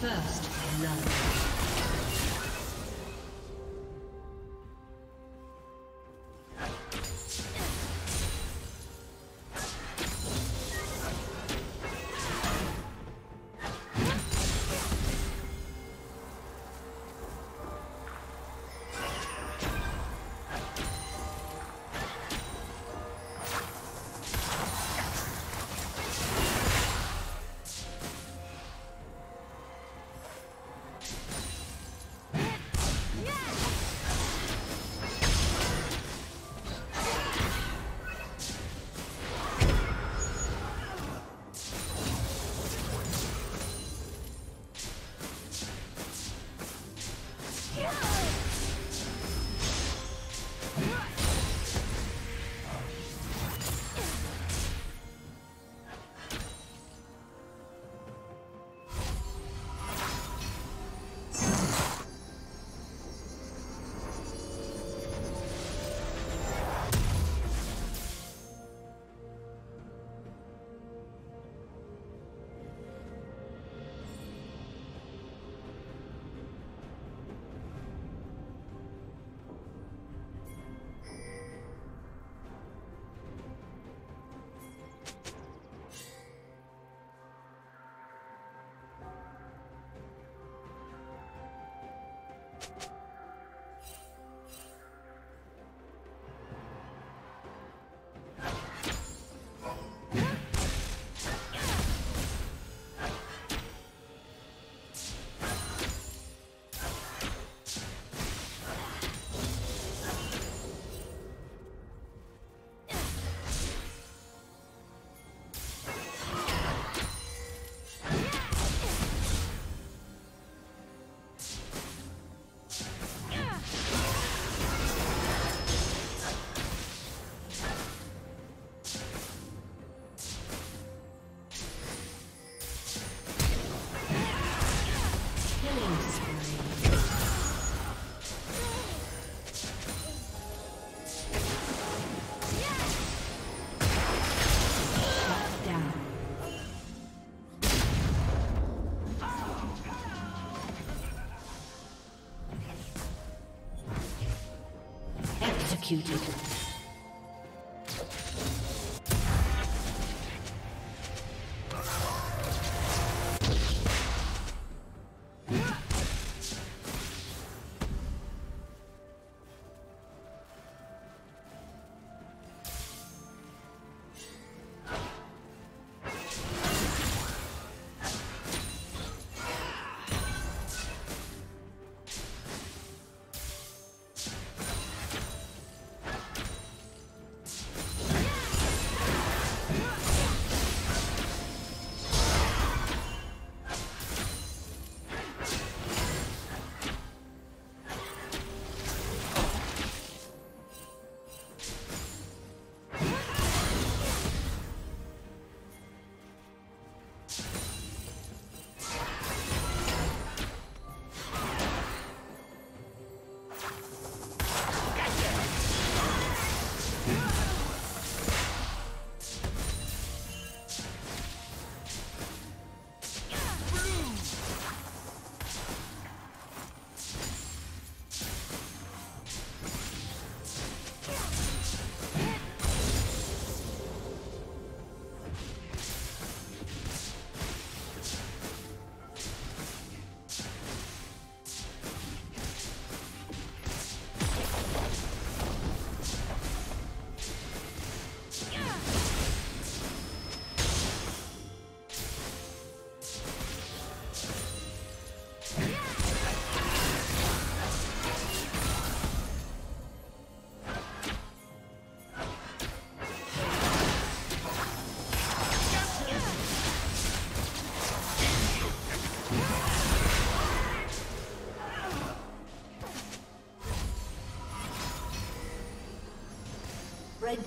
First love. Executed. Red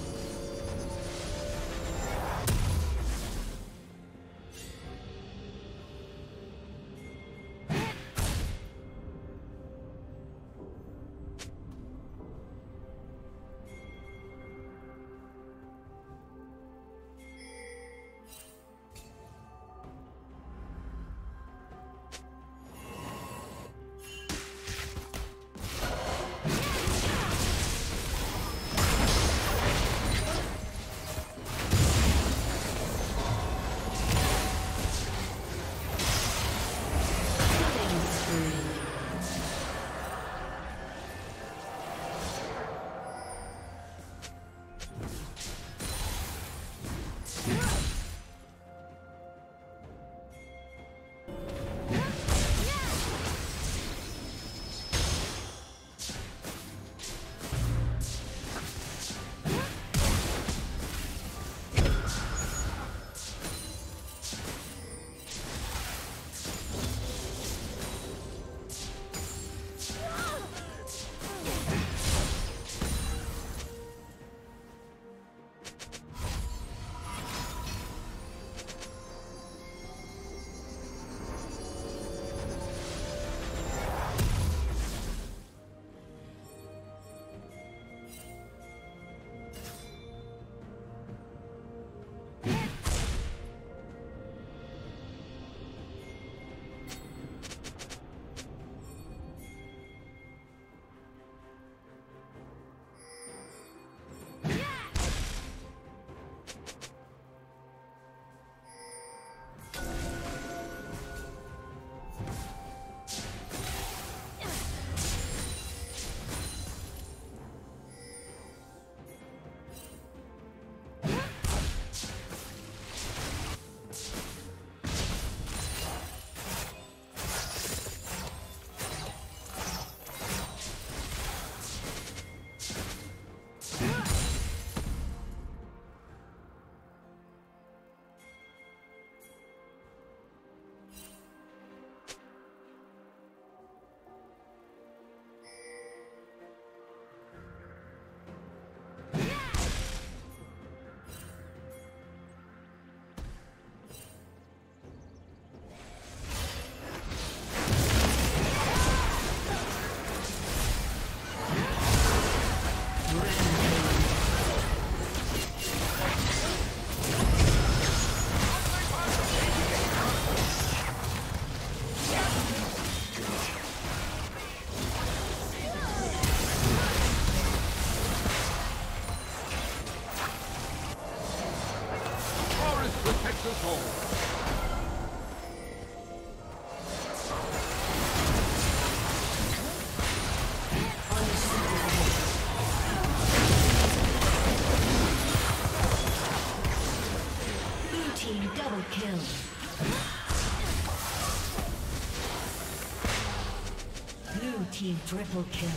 Triple kill.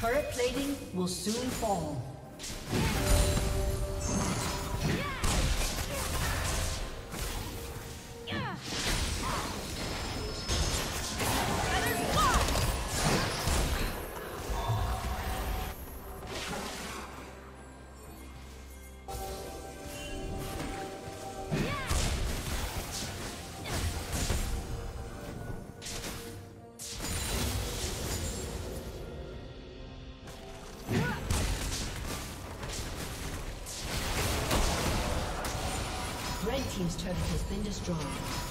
Turret plating will soon fall. Team's turret has been destroyed. Yeah.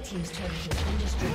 Red team's turret has been destroyed.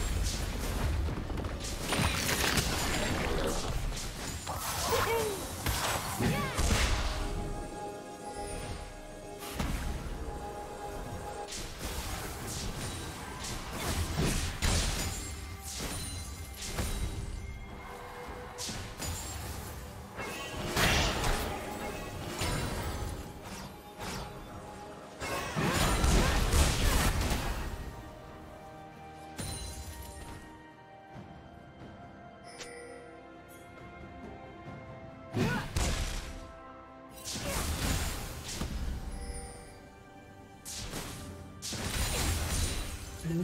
has been destroyed. Blue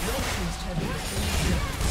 Blue team's turret down.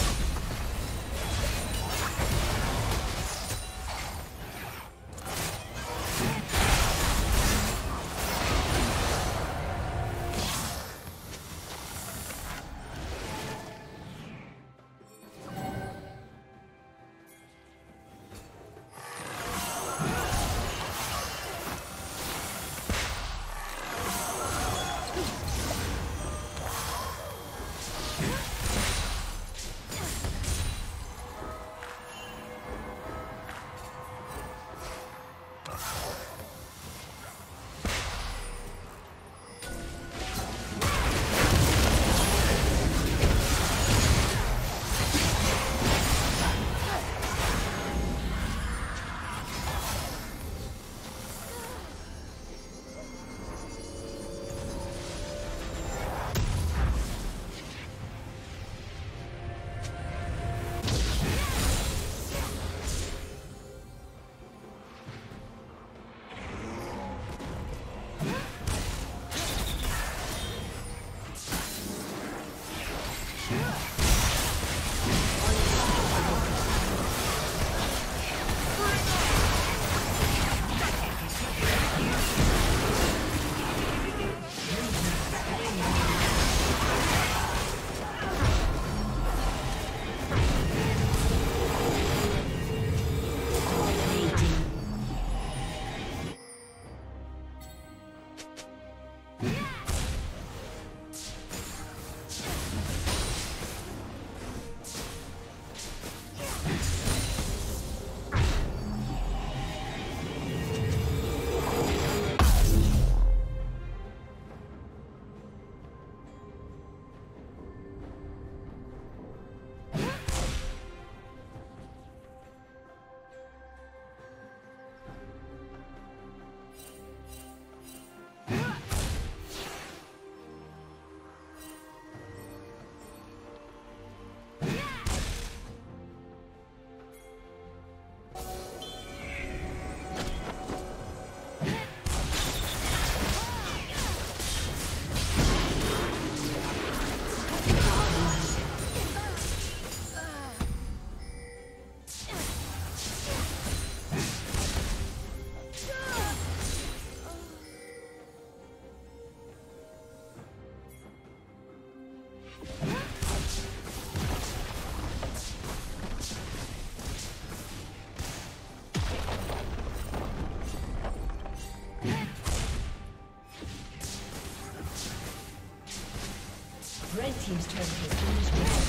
team's turret has been destroyed.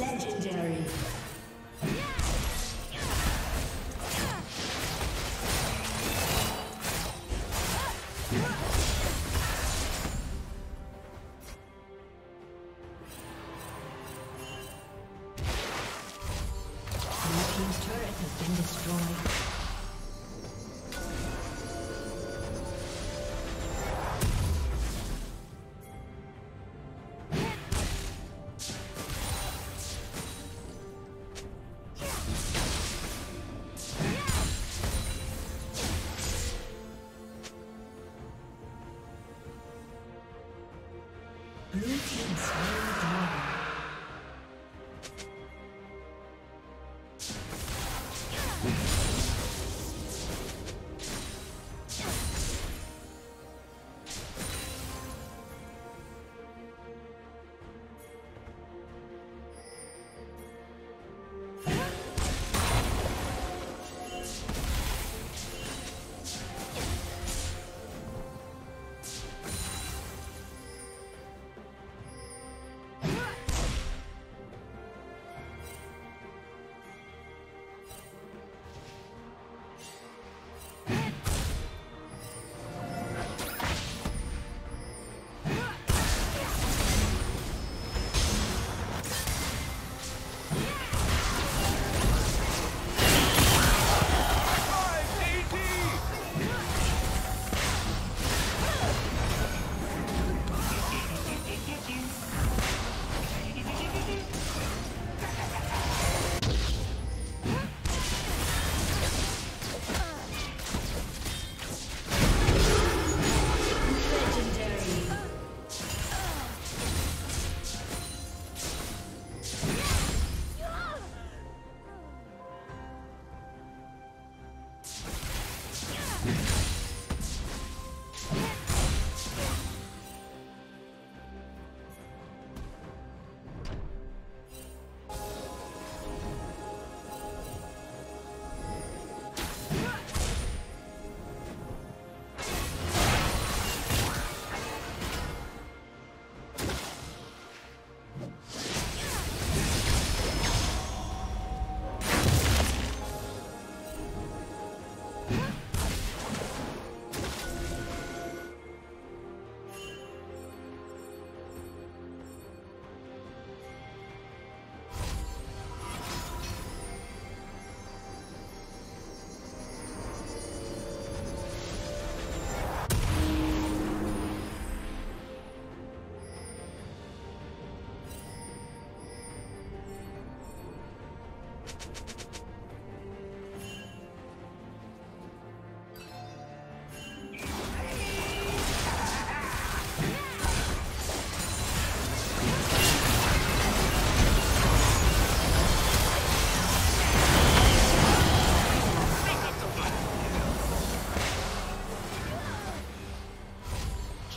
Legendary.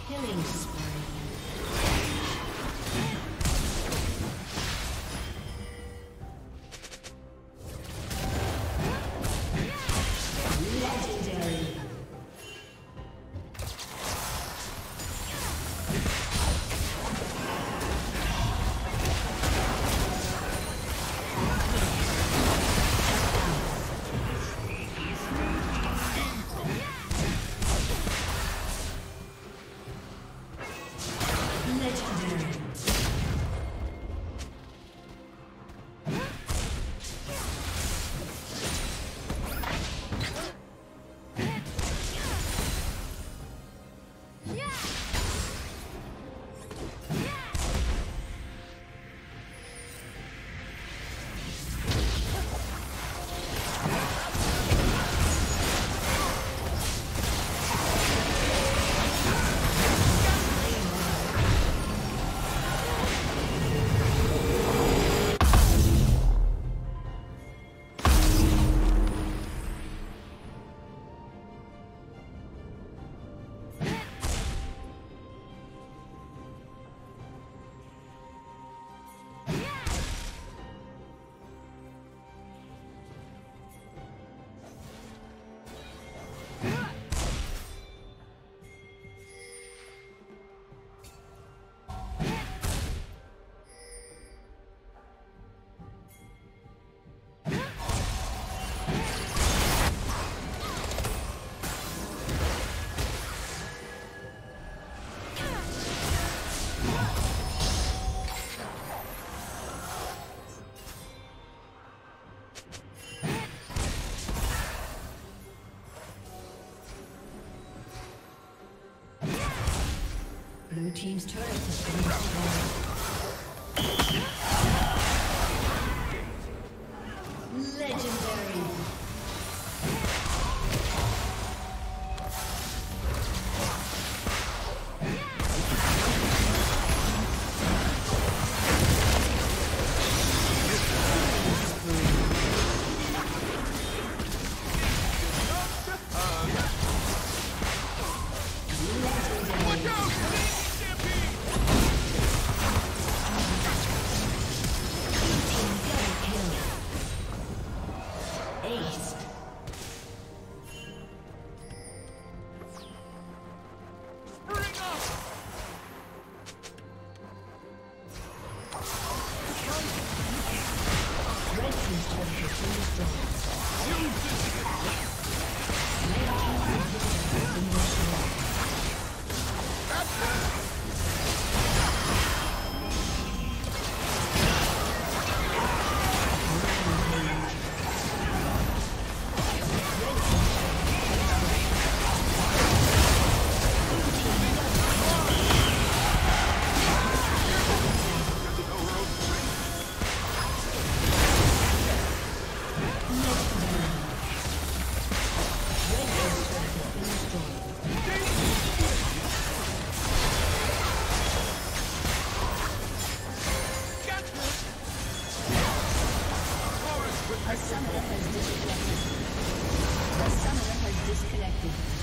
Killing spree. Blue team's turret has been destroyed. Legendary. A summoner has disconnected.